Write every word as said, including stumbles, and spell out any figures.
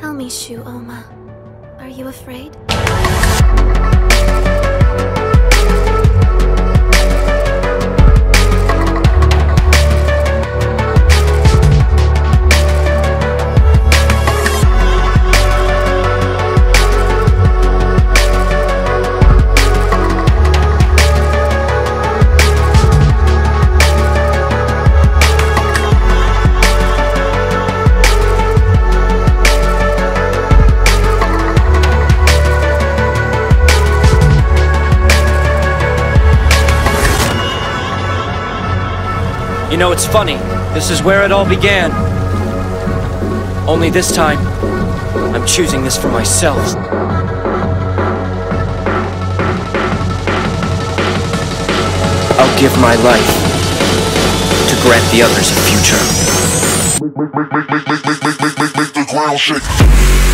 Tell me, Shu-Oma, are you afraid? You know, it's funny. This is where it all began. Only this time, I'm choosing this for myself. I'll give my life to grant the others a future. Make, make, make, make, make, make, make, make, make, make the ground shake.